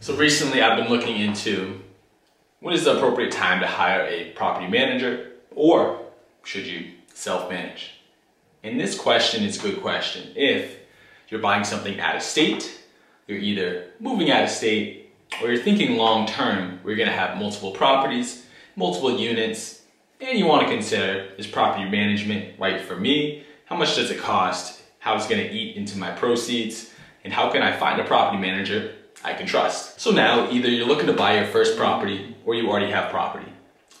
So recently I've been looking into when is the appropriate time to hire a property manager, or should you self-manage? And this question is a good question. If you're buying something out of state, you're either moving out of state, or you're thinking long-term, we're gonna have multiple properties, multiple units, and you wanna consider, is property management right for me? How much does it cost? How it's gonna eat into my proceeds? And how can I find a property manager I can trust? So now, either you're looking to buy your first property or you already have property.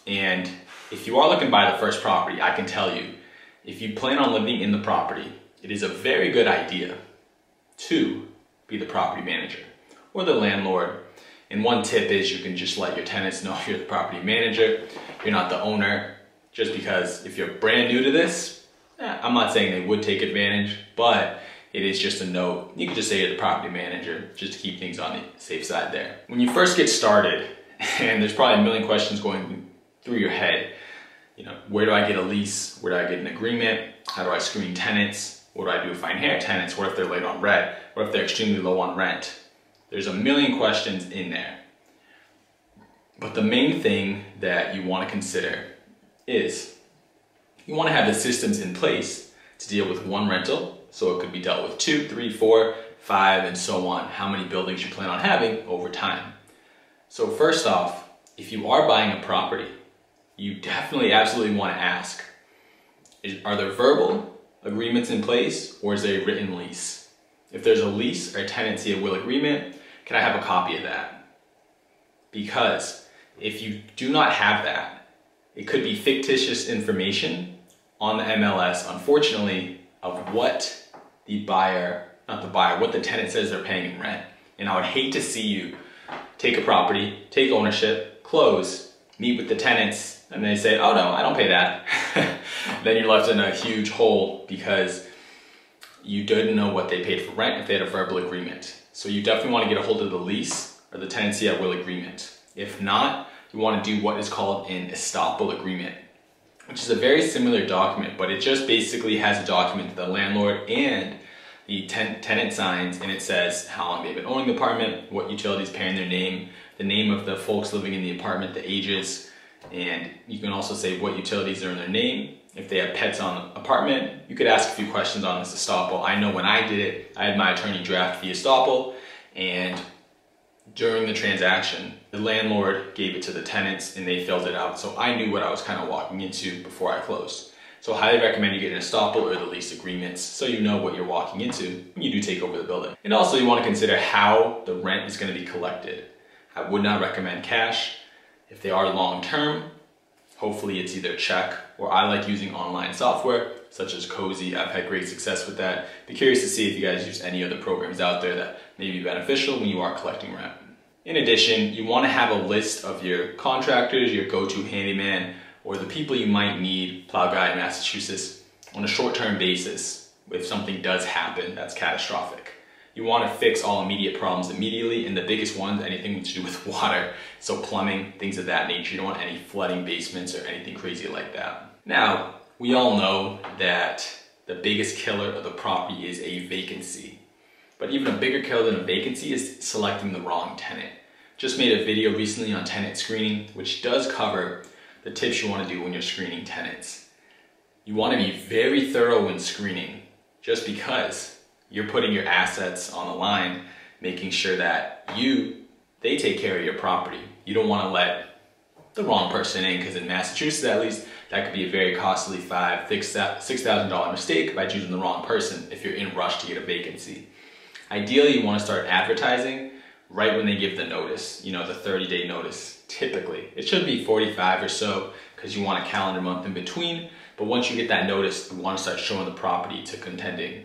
And if you are looking to buy the first property, I can tell you, if you plan on living in the property, it is a very good idea to be the property manager or the landlord. And one tip is you can just let your tenants know you're the property manager, you're not the owner, just because if you're brand new to this, I'm not saying they would take advantage, but it is just a note. You can just say you're the property manager just to keep things on the safe side there. When you first get started, and there's probably a million questions going through your head, you know, where do I get a lease? Where do I get an agreement? How do I screen tenants? What do I do if I inherit tenants? What if they're late on rent? What if they're extremely low on rent? There's a million questions in there. But the main thing that you want to consider is you want to have the systems in place to deal with one rental. So it could be dealt with 2, 3, 4, 5, and so on. How many buildings you plan on having over time. So first off, if you are buying a property, you definitely absolutely want to ask, are there verbal agreements in place or is there a written lease? If there's a lease or a tenancy of will agreement, can I have a copy of that? Because if you do not have that, it could be fictitious information on the MLS, unfortunately, of what the buyer, what the tenant says they're paying in rent. And I would hate to see you take a property, take ownership, close, meet with the tenants, and they say, oh no, I don't pay that. Then you're left in a huge hole because you didn't know what they paid for rent if they had a verbal agreement. So you definitely want to get a hold of the lease or the tenancy at will agreement. If not, you want to do what is called an estoppel agreement, which is a very similar document, but it just basically has a document that the landlord and the tenant signs, and it says how long they've been owning the apartment, what utilities pay in their name, the name of the folks living in the apartment, the ages, and you can also say what utilities are in their name. If they have pets on the apartment, you could ask a few questions on this estoppel. I know when I did it, I had my attorney draft the estoppel, and during the transaction, the landlord gave it to the tenants and they filled it out. So I knew what I was kind of walking into before I closed. So I highly recommend you get an estoppel or the lease agreements so you know what you're walking into when you do take over the building. And also you want to consider how the rent is going to be collected. I would not recommend cash. If they are long-term, hopefully it's either check, or I like using online software such as Cozy. I've had great success with that. Be curious to see if you guys use any other programs out there that may be beneficial when you are collecting rent. In addition, you want to have a list of your contractors, your go-to handyman, or the people you might need, plow guy in Massachusetts, on a short-term basis. If something does happen that's catastrophic, you want to fix all immediate problems immediately, and the biggest ones, anything to do with water, so plumbing, things of that nature. You don't want any flooding basements or anything crazy like that. Now, we all know that the biggest killer of the property is a vacancy. But even a bigger killer than a vacancy is selecting the wrong tenant. Just made a video recently on tenant screening, which does cover the tips you want to do when you're screening tenants. You want to be very thorough when screening, just because you're putting your assets on the line, making sure that they take care of your property. You don't want to let the wrong person in, because in Massachusetts at least, that could be a very costly $6,000 mistake by choosing the wrong person if you're in a rush to get a vacancy. Ideally, you want to start advertising right when they give the notice, you know, the 30-day notice, typically. It should be 45 or so, because you want a calendar month in between, but once you get that notice, you want to start showing the property to contending,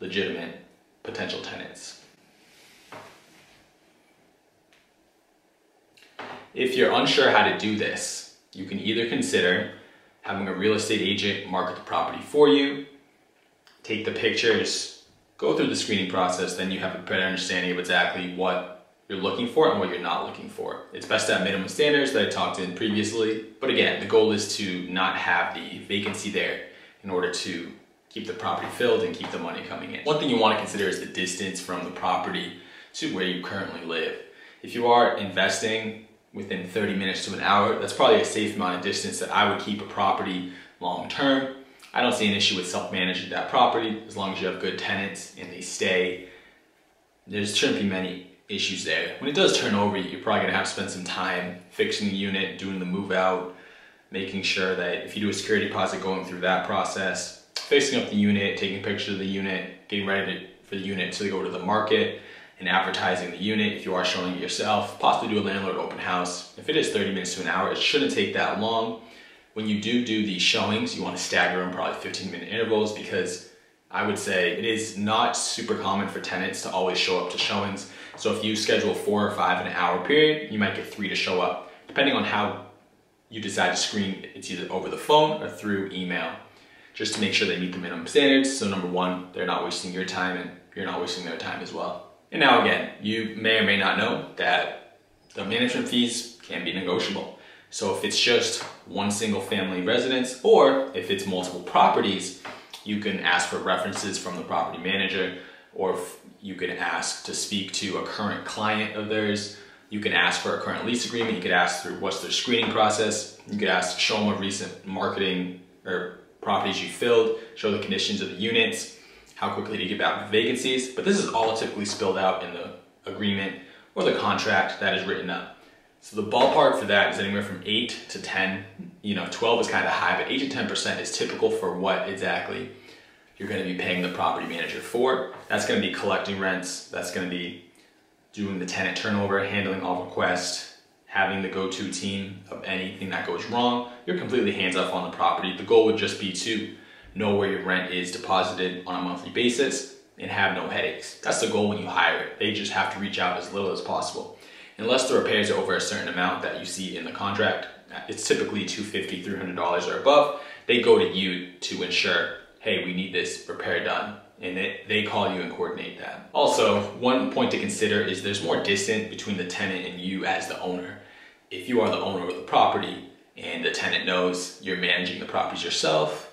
legitimate potential tenants. If you're unsure how to do this, you can either consider having a real estate agent market the property for you, take the pictures, go through the screening process, then you have a better understanding of exactly what you're looking for and what you're not looking for. It's best to have minimum standards that I talked in previously, but again, the goal is to not have the vacancy there in order to keep the property filled and keep the money coming in. One thing you want to consider is the distance from the property to where you currently live. If you are investing within 30 minutes to an hour, that's probably a safe amount of distance that I would keep a property long term. I don't see an issue with self-managing that property as long as you have good tenants and they stay. There shouldn't be many issues there. When it does turn over, you're probably going to have to spend some time fixing the unit, doing the move out, making sure that if you do a security deposit, going through that process, fixing up the unit, taking pictures of the unit, getting ready for the unit so they go to the market, and advertising the unit if you are showing it yourself, possibly do a landlord open house. If it is 30 minutes to an hour, it shouldn't take that long. When you do these showings, you want to stagger them, probably 15-minute intervals, because I would say it is not super common for tenants to always show up to showings. So if you schedule 4 or 5 in an hour period, you might get 3 to show up. Depending on how you decide to screen, it's either over the phone or through email, just to make sure they meet the minimum standards. So number 1, they're not wasting your time and you're not wasting their time as well. And now again, you may or may not know that the management fees can be negotiable. So if it's just one single family residence, or if it's multiple properties, you can ask for references from the property manager, or if you can ask to speak to a current client of theirs. You can ask for a current lease agreement. You could ask through what's their screening process. You could ask to show them a recent marketing or properties you filled, show the conditions of the units, how quickly to get back vacancies. But this is all typically spelled out in the agreement or the contract that is written up. So the ballpark for that is anywhere from 8 to 10. 12 is kind of high, but 8 to 10% is typical for what exactly you're going to be paying the property manager for. That's going to be collecting rents. That's going to be doing the tenant turnover, handling all requests, having the go-to team of anything that goes wrong. You're completely hands-off on the property. The goal would just be to know where your rent is deposited on a monthly basis and have no headaches. That's the goal when you hire it. They just have to reach out as little as possible. Unless the repairs are over a certain amount that you see in the contract, it's typically $250, $300 or above. They go to you to ensure, hey, we need this repair done. And they call you and coordinate that. Also, one point to consider is there's more distance between the tenant and you as the owner. If you are the owner of the property and the tenant knows you're managing the properties yourself,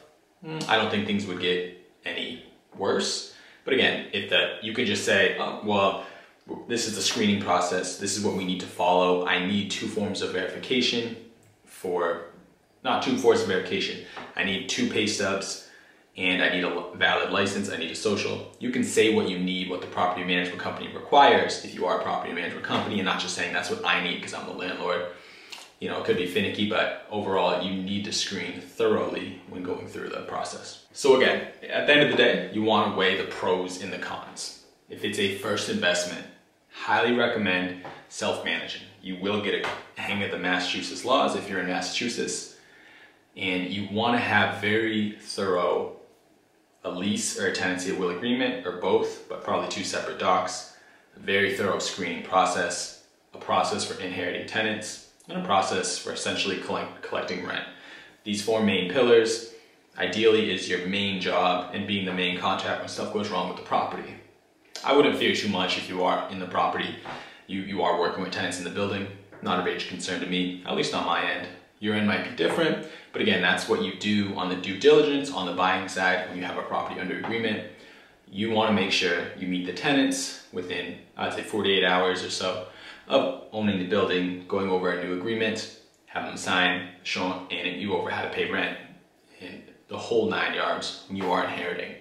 I don't think things would get any worse. But again, you could just say, oh, well, this is the screening process. This is what we need to follow. I need 2 forms of verification. I need 2 pay stubs and I need a valid license. I need a social. You can say what you need, what the property management company requires if you are a property management company, and not just saying that's what I need because I'm the landlord. It could be finicky, but overall, you need to screen thoroughly when going through the process. So again, at the end of the day, you want to weigh the pros and the cons. If it's a first investment, highly recommend self-managing. You will get a hang of the Massachusetts laws if you're in Massachusetts, and you want to have very thorough a lease or a tenancy at will agreement, or both, but probably 2 separate docs, a very thorough screening process, a process for inheriting tenants, and a process for essentially collecting rent. These 4 main pillars ideally is your main job and being the main contact when stuff goes wrong with the property. I wouldn't fear too much if you are in the property. You are working with tenants in the building. Not a major concern to me, at least on my end. Your end might be different, but again, that's what you do on the due diligence, on the buying side, when you have a property under agreement. You want to make sure you meet the tenants within, I'd say, 48 hours or so of owning the building, going over a new agreement, have them sign, show you over how to pay rent, and the whole 9 yards when you are inheriting.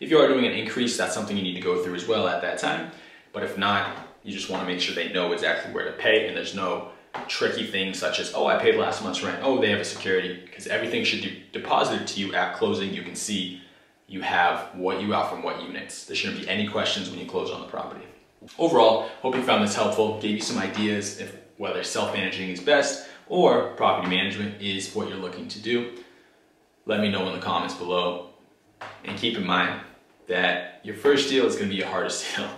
If you are doing an increase, that's something you need to go through as well at that time. But if not, you just want to make sure they know exactly where to pay, and there's no tricky things such as, oh, I paid last month's rent, oh, they have a security, because everything should be deposited to you at closing. You can see you have what you got from what units. There shouldn't be any questions when you close on the property. Overall, hope you found this helpful, gave you some ideas if whether self-managing is best or property management is what you're looking to do. Let me know in the comments below, and keep in mind that your first deal is going to be your hardest deal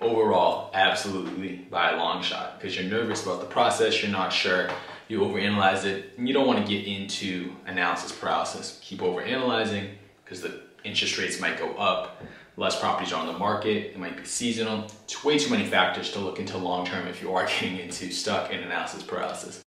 overall, absolutely, by a long shot, because you're nervous about the process, you're not sure, you overanalyze it, and you don't want to get into analysis paralysis. Keep overanalyzing because the interest rates might go up, less properties are on the market, it might be seasonal. It's way too many factors to look into long term if you are getting stuck in analysis paralysis.